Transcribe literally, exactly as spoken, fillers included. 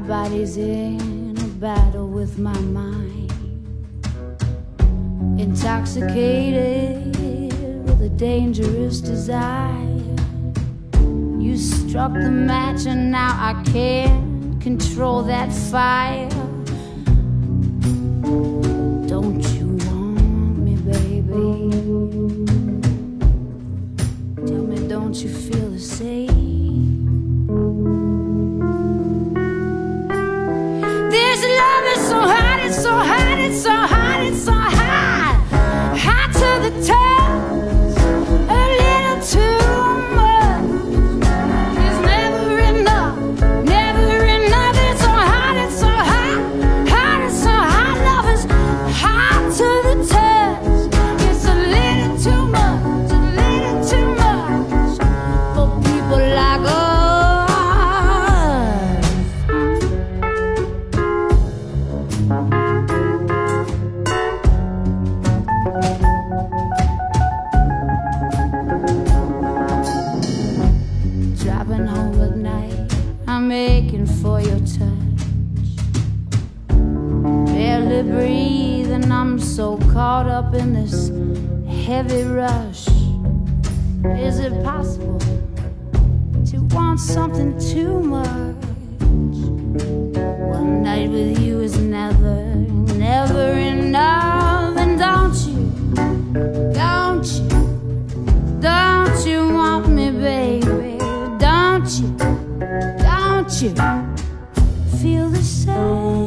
My body's in a battle with my mind, intoxicated with a dangerous desire. You struck the match and now I can't control that fire. Don't you want me, baby? Tell me, don't you feel the same? It's so hot, it's so hot, it's so hot, hot to the touch, a little too much. It's never enough, never enough. It's so hot, it's so hot, hot, it's so hot. Love is hot to the touch. It's a little too much, a little too much for people like us. Driving home at night, I'm aching for your touch. Barely breathing, I'm so caught up in this heavy rush. Is it possible to want something too much? One night with you is never, never enough. And don't you, don't you, don't you want me, baby? Don't you, don't you feel the same?